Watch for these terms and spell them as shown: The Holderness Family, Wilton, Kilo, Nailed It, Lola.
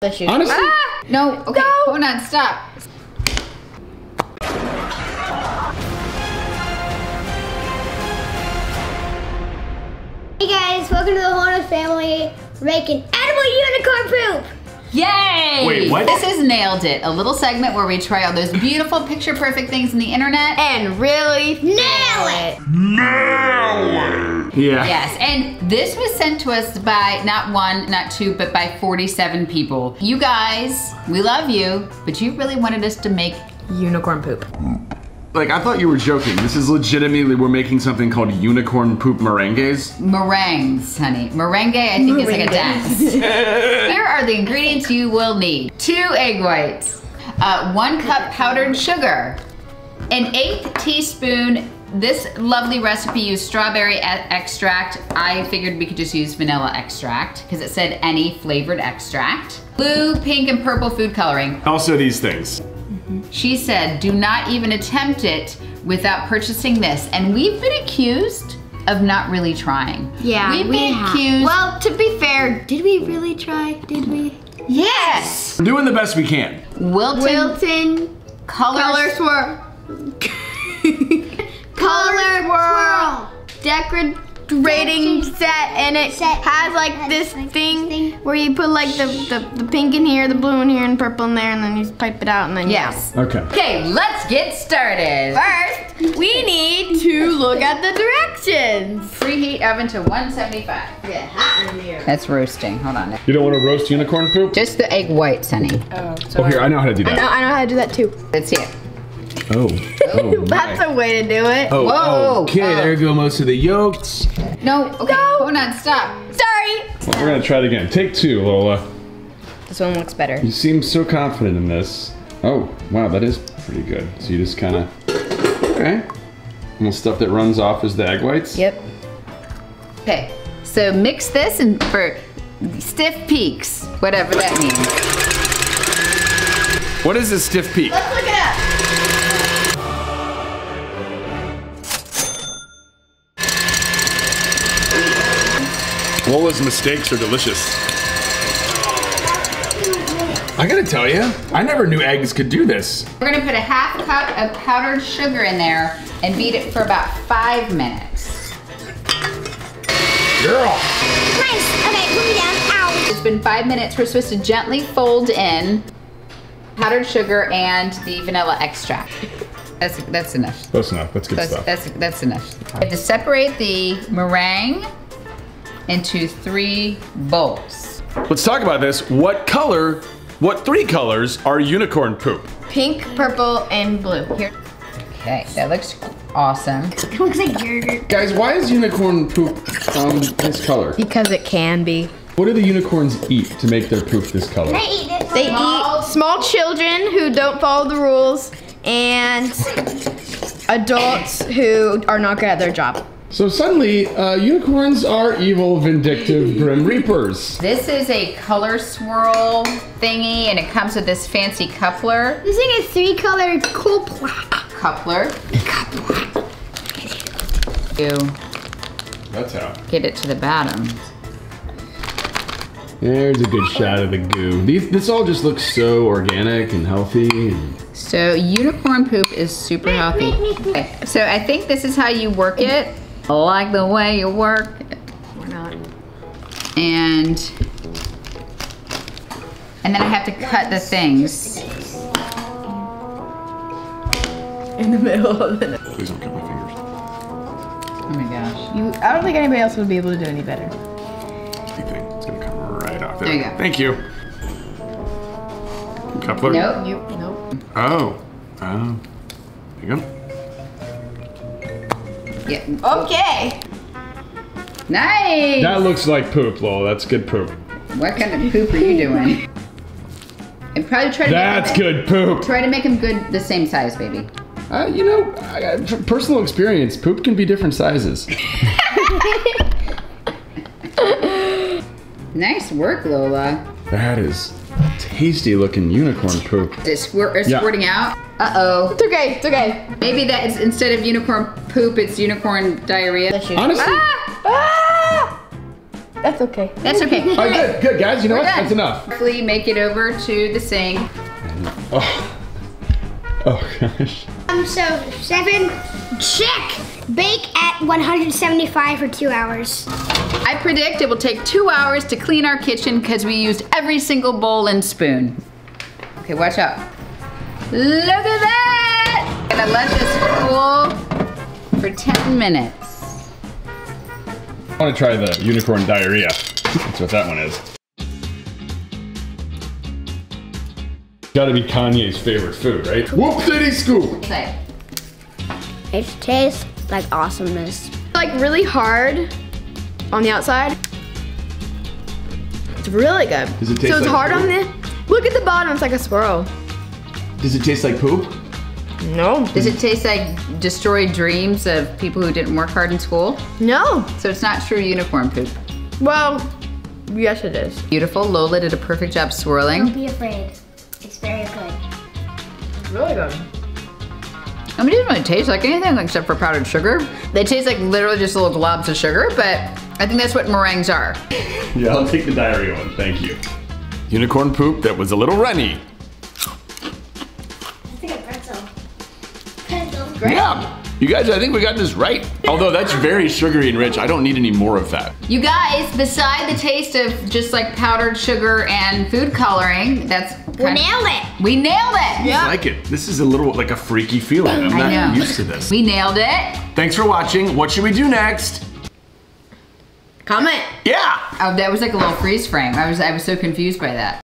the shoe. Honestly. Ah! No, okay, no. Hold on, stop. Hey guys, welcome to the Holderness Family, making edible unicorn poop. Yay! Wait, what? This is Nailed It, a little segment where we try all those beautiful, picture-perfect things in the internet and really nail it! Nail it! Yeah. Yes, and this was sent to us by not one, not two, but by 47 people. You guys, we love you, but you really wanted us to make unicorn poop. Like, I thought you were joking. This is legitimately, we're making something called unicorn poop meringues. Meringues, honey. Meringue, I think, is like a dance. Here are the ingredients you will need. 2 egg whites, 1 cup powdered sugar, 1/8 teaspoon. This lovely recipe used strawberry extract. I figured we could just use vanilla extract because it said any flavored extract. Blue, pink, and purple food coloring. Also these things. She said, do not even attempt it without purchasing this. And we've been accused of not really trying. Yeah, we've been accused. Well, to be fair, did we really try? Did we? Yes. We're doing the best we can. Wilton. Color swirl. Color swirl. Decorating set, and it has like this thing where you put like the pink in here, the blue in here, and purple in there, and then you just pipe it out and then yes. Okay. Okay, let's get started. First, we need to look at the directions. Preheat oven to 175. Yeah, hot in here. That's roasting. Hold on. You don't want to roast unicorn poop? Just the egg whites, honey. Oh. So here, I know how to do that. I know how to do that too. Let's see it. Oh, oh that's a way to do it. Oh, whoa. Okay, there go most of the yolks. No, okay, no. Hold on, stop. Sorry. Well, we're gonna try it again. Take 2, Lola. This one looks better. You seem so confident in this. Oh, wow, that is pretty good. So you just kinda, okay. And the stuff that runs off is the egg whites. Yep. Okay, so mix this and for stiff peaks, whatever that means. What is a stiff peak? Let's look it up. Lola's mistakes are delicious. I gotta tell you, I never knew eggs could do this. We're gonna put 1/2 cup of powdered sugar in there and beat it for about 5 minutes. Girl. Nice, okay, put me down, ow. It's been 5 minutes, we're supposed to gently fold in powdered sugar and the vanilla extract. That's enough. That's enough, that's good stuff. That's enough. We have to separate the meringue into 3 bowls. Let's talk about this. What 3 colors are unicorn poop? Pink, purple, and blue. Here. Okay, that looks awesome. It looks like yogurt. Guys, why is unicorn poop this color? Because it can be. What do the unicorns eat to make their poop this color? They eat it. They eat small children who don't follow the rules and adults who are not good at their job. So suddenly, unicorns are evil, vindictive, grim reapers. This is a color swirl thingy, and it comes with this fancy coupler. This thing is 3-color coupler. Coupler. Coupler. That's how. Get it to the bottom. There's a good shot of the goo. This all just looks so organic and healthy. So unicorn poop is super healthy. Okay, so I think this is how you work it. I like the way you work. We're not. And then I have to cut the things. In the middle of it. Please don't cut my fingers. Oh my gosh. I don't think anybody else would be able to do any better. It's gonna come right off there. There you go. Thank you. Coupler? Nope. Nope. Oh. Oh. There you go. Yeah. Okay. Nice. That looks like poop, Lola. That's good poop. What kind of poop are you doing? And probably try to. That's good poop. Try to make them good, the same size, baby. You know, from personal experience, poop can be different sizes. Nice work, Lola. That is tasty looking unicorn poop. It's squirting out. Uh-oh. It's okay, it's okay. Maybe that is, instead of unicorn poop, it's unicorn diarrhea. Honestly. Ah! Ah! That's okay. That's okay. All right, good, good guys. You know what? That's enough. Hopefully make it over to the sink. Oh, oh gosh. Seven, check. Bake at 175 for 2 hours. I predict it will take 2 hours to clean our kitchen because we used every single bowl and spoon. Okay, watch out. Look at that! I'm gonna let this cool for 10 minutes. I wanna try the unicorn diarrhea. That's what that one is. Gotta be Kanye's favorite food, right? Whoop-diddy scoop! Okay. It tastes like awesomeness. Like really hard on the outside. It's really good. Does it taste so it's like hard poop? On the, look at the bottom, it's like a swirl. Does it taste like poop? No. Does it taste like destroyed dreams of people who didn't work hard in school? No. So it's not true unicorn poop? Well, yes it is. Beautiful, Lola did a perfect job swirling. Don't be afraid, it's very good. It's really good. I mean, it doesn't really taste like anything except for powdered sugar. They taste like literally just little globs of sugar, but I think that's what meringues are. Yeah, I'll take the diarrhea one, thank you. Unicorn poop that was a little runny. That's like a pretzel. Pretzel. Great. Yeah, you guys, I think we got this right. Although that's very sugary and rich, I don't need any more of that. You guys, beside the taste of just like powdered sugar and food coloring, that's we nailed it. We nailed it. Yeah. I like it. This is a little like a freaky feeling. I'm not used to this. We nailed it. Thanks for watching. What should we do next? Comment. Yeah. Oh, that was like a little freeze frame. I was so confused by that.